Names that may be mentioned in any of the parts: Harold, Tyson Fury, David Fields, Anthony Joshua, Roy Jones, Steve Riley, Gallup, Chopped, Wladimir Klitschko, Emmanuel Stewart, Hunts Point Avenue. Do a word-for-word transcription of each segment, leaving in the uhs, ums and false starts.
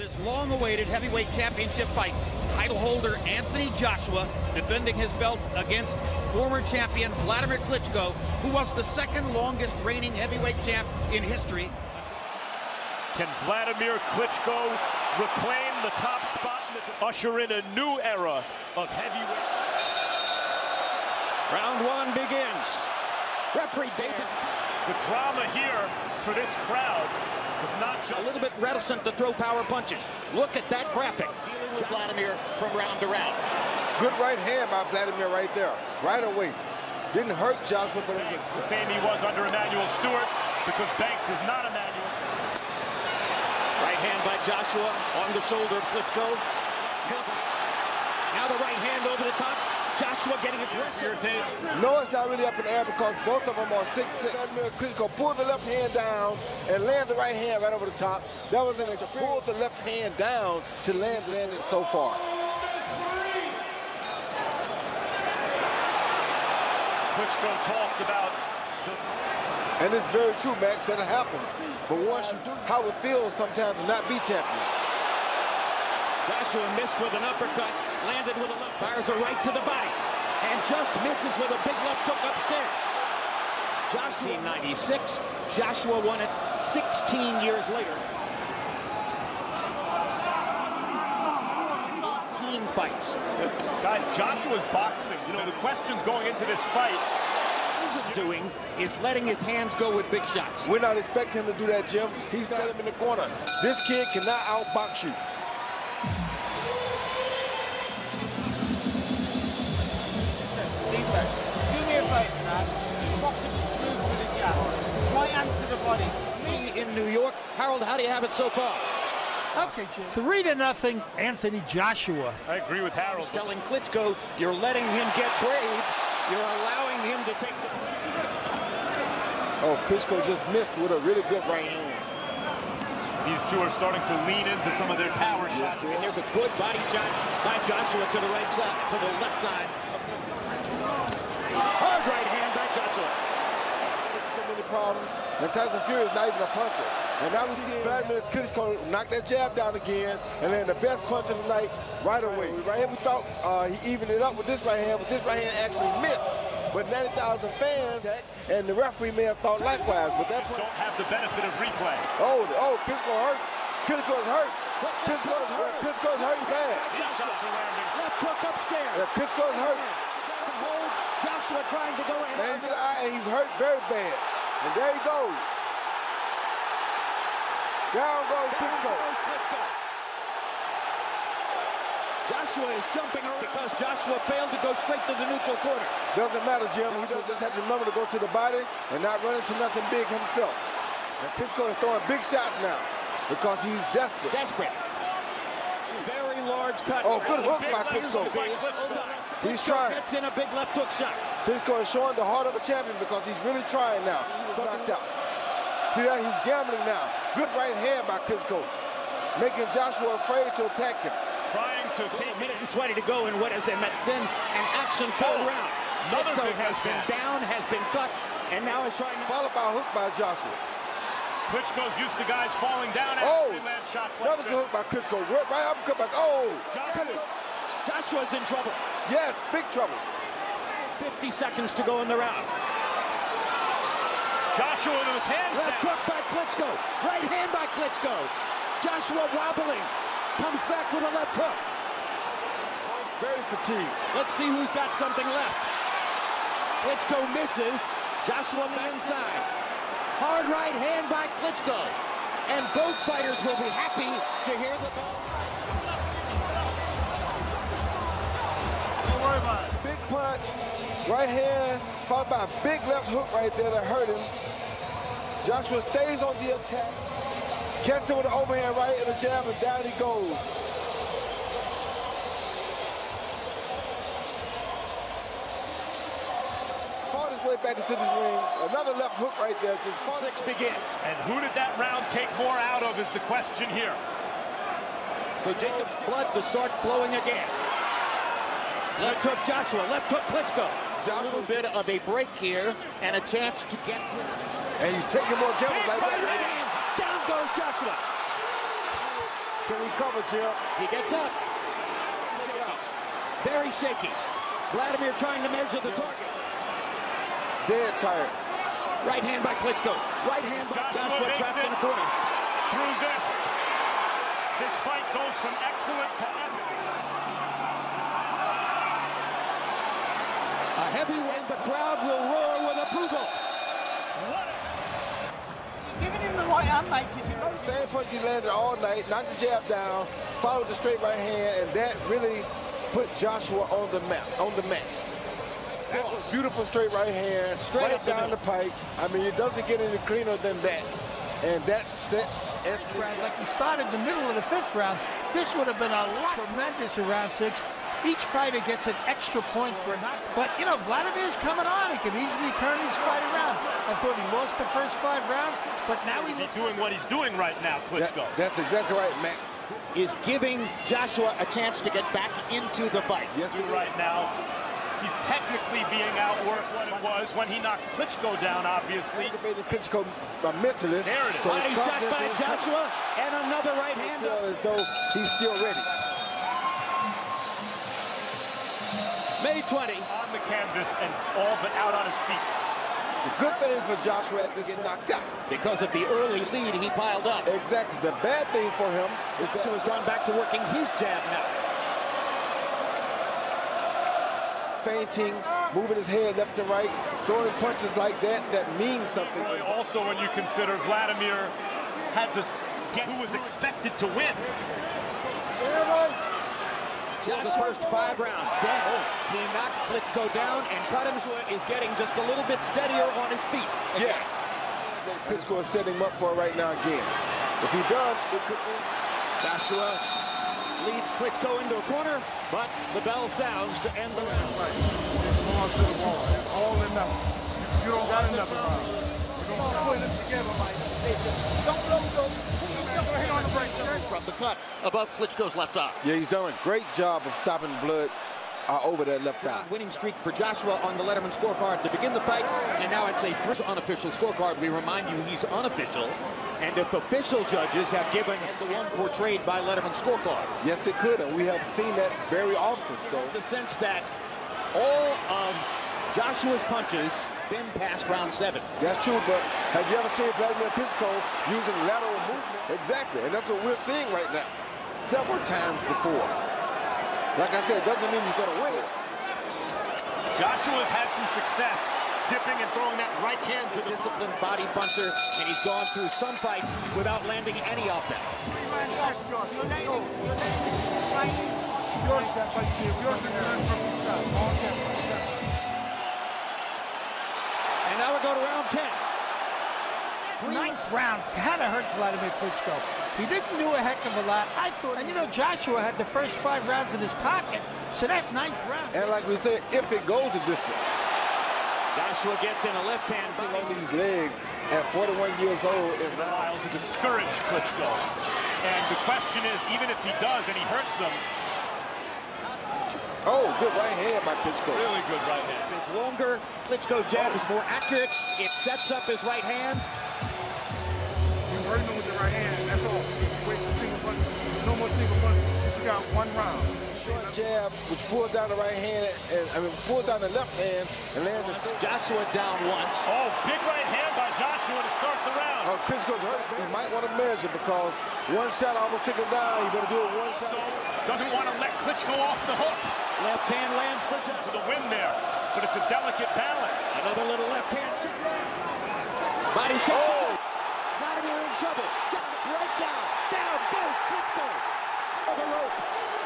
This long-awaited heavyweight championship fight. Title holder Anthony Joshua defending his belt against former champion Wladimir Klitschko, who was the second longest reigning heavyweight champ in history. Can Wladimir Klitschko reclaim the top spot and usher in a new era of heavyweight? Round one begins. Referee David. The drama here for this crowd is not just a little bit reticent to throw power punches. Look at that graphic. Dealing with Wladimir from round to round. Good right hand by Wladimir right there. Right away. Didn't hurt Joshua, but it was the same he was under Emmanuel Stewart, because Banks is not Emmanuel. Right hand by Joshua on the shoulder of Klitschko. Now the right hand over the top. Joshua getting aggressive. No, it's not really up in the air because both of them are six six. Klitschko pulled the left hand down and land the right hand right over the top. That was an experience. Pulled the left hand down to land the landing so far. Klitschko talked about the... And it's very true, Max, that it happens. But once you do, how it feels sometimes to not be champion. Joshua missed with an uppercut. Landed with a left, fires a right to the body, and just misses with a big left hook upstairs. Joshua nineteen ninety-six, Joshua won it sixteen years later. eighteen fights. Guys, Joshua's boxing. You know, the questions going into this fight. Doing is letting his hands go with big shots. We're not expecting him to do that, Jim. He's got him in the corner. This kid cannot outbox you. In New York. Harold, how do you have it so far? Okay, Jim. Three to nothing, Anthony Joshua. I agree with Harold. He's telling Klitschko, you're letting him get brave. You're allowing him to take the... Oh, Klitschko just missed with a really good right hand. These two are starting to lean into some of their power yes, shots. And there's a good body shot by Joshua to the right side, to the left side. Hard right hand by Joshua. So many problems. And Tyson Fury is not even a puncher. And now we see Wladimir Klitschko knock that jab down again, and then the best punch of the night right away. Right here we thought uh, he evened it up with this right hand, but this right hand actually missed. But ninety thousand fans, and the referee may have thought likewise. But that punch don't have the benefit of replay. Oh, oh, Klitschko hurt. Klitschko is hurt. Klitschko is hurt. Klitschko is hurt bad. Left hook upstairs. Yeah, Klitschko is hurt. Joshua trying to go in. And he's hurt very bad. And there he goes. Down goes Klitschko. Joshua is jumping around because Joshua failed to go straight to the neutral corner. Doesn't matter, Jim. He just had to remember to go to the body and not run into nothing big himself. And Klitschko is throwing big shots now because he's desperate. Desperate. Very large cut. Oh, good hook by Klitschko. He's trying. Gets in a big left hook shot. Klitschko is showing the heart of a champion because he's really trying now. He's knocked out. See that? He's gambling now. Good right hand by Klitschko, making Joshua afraid to attack him. Trying to take a minute and twenty to go in what has been an action full oh, round. Klitschko has been that. down, has been cut, and now is trying to... Followed by a hook by Joshua. Klitschko's used to guys falling down after oh, they land shots like another good hook by Klitschko. Right up, cut back. Oh! Joshua. Joshua's in trouble. Yes, big trouble. fifty seconds to go in the round. Joshua with his hands left hook by Klitschko. Right hand by Klitschko. Joshua wobbling. Comes back with a left hook. Very fatigued. Let's see who's got something left. Klitschko misses. Joshua on the inside. Hard right hand by Klitschko. And both fighters will be happy to hear the bell. Don't worry about it. Big punch. Right hand. Followed by a big left hook right there that hurt him. Joshua stays on the attack. Gets him with an overhand right and a jab, and down he goes. Fought his way back into this ring. Another left hook right there. Just six begins. And who did that round take more out of is the question here. So Jacob's blood to start flowing again. Left hook Joshua, left hook Klitschko. A little bit of a break here and a chance to get. And he's taking more kills like that. Down goes Joshua. can recover, Jill. He gets up. Very shaky. Wladimir trying to measure the target. Dead tired. Right hand by Klitschko. Right hand by Joshua, Joshua trapped in the corner. Through this. This fight goes from excellent to epic. A heavy win. The crowd will roar with approval. Giving him the right hand, mate. Same punch he landed all night. Knocked the jab down. Followed the straight right hand, and that really put Joshua on the mat. On the mat. That was beautiful straight right hand, straight right down the, the pike. I mean, it doesn't get any cleaner than that. And that set Anthony. Like he started the middle of the fifth round, this would have been a lot tremendous in round six. Each fighter gets an extra point for a knock. But, you know, Vladimir's coming on. He can easily turn his fight around. I thought he lost the first five rounds, but now he's doing what he's doing right now, Klitschko. That, that's exactly right, Max. Is giving Joshua a chance to get back into the fight. Yes, he right now. He's technically being outworked what it was when he knocked Klitschko down, obviously. Activated Klitschko mentally. There it is. So body shot by Joshua, and another right hand. As though he's still ready. May twentieth. On the canvas and all but out on his feet. The good thing for Joshua is getting knocked out. Because of the early lead, he piled up. Exactly. The bad thing for him is that he's gone back to working his jab now. Fainting, moving his head left and right, throwing punches like that, that means something. Also, when you consider Wladimir had to get who was expected to win. Just the first five rounds. Then he knocked Klitschko down, and Klitschko is getting just a little bit steadier on his feet. Yes. Yeah. Klitschko is setting him up for it right now again. If he does, it could be Joshua. Leads Klitschko into a corner, but the bell sounds to end the round. It's all to the wall. It's all or nothing. You don't got enough about it. Come on, put it together, Mike. Don't blow, don't. Don't hit on the brakes, okay? From the cut above Klitschko's left eye. Yeah, he's doing a great job of stopping blood uh, over that left eye. Winning streak for Joshua on the Letterman scorecard to begin the fight, and now it's a three unofficial scorecard. We remind you, he's unofficial. And if official judges have given the one portrayed by Letterman's scorecard. Yes, it could, and we have seen that very often. So in the sense that all of Joshua's punches been past round seven. That's true, but have you ever seen Wladimir Klitschko using lateral movement? Exactly, and that's what we're seeing right now. Several times before. Like I said, it doesn't mean he's gonna win it. Joshua's had some success dipping and throwing that right hand to the disciplined body puncher, and he's gone through some fights without landing any of them. And now we go to round ten. Ninth round, had to hurt Wladimir Klitschko. He didn't do a heck of a lot. I thought, and you know, Joshua had the first five rounds in his pocket, so that ninth round. And like we said, if it goes the distance. Joshua gets in a left hand on these legs at forty-one years old in rounds to discourage Klitschko. And the question is, even if he does and he hurts him. Oh, good right hand by Klitschko. Really good right hand. It's longer. Klitschko's jab is more accurate. It sets up his right hand. You hurt him with the right hand, that's all. Wait for single punches. No more single punches. You got one round. Short jab, which pulled down the right hand, and I mean, pulled down the left hand, and landed. Joshua down once. Oh, big right hand by Joshua to start the round. Oh, Klitschko's hurt. He might want to measure because one shot almost took him down. You better do it one shot. So doesn't want to let Klitschko off the hook. Left hand lands for Joshua. There's a win there, but it's a delicate balance. Another little left hand. Body shot. Oh. Wladimir in trouble. Get right down. Down goes Klitschko. On the rope.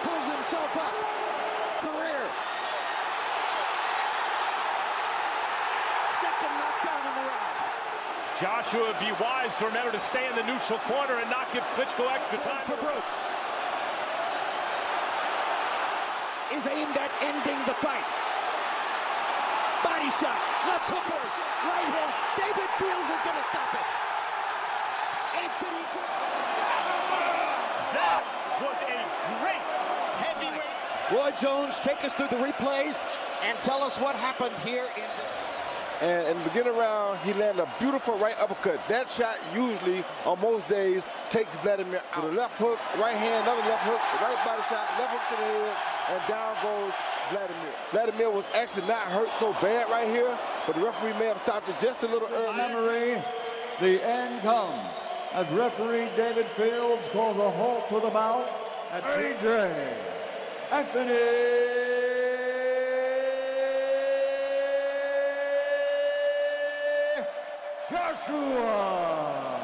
Pulls himself up. Career. Second knockdown in the round. Joshua would be wise to remember to stay in the neutral corner and not give Klitschko extra time. For Brooke. Is aimed at ending the fight. Body shot. Left hookers. Right hand. David Fields is going to stop it. Anthony Joshua. That was a great. Roy Jones, take us through the replays and tell us what happened here in And in the beginning round, he landed a beautiful right uppercut. That shot usually, on most days, takes Wladimir out. The left hook, right hand, another left hook, right body shot, left hook to the head, and down goes Wladimir. Wladimir was actually not hurt so bad right here, but the referee may have stopped it just a little early. Memory, the end comes as referee David Fields calls a halt to the bout at A J Anthony Joshua.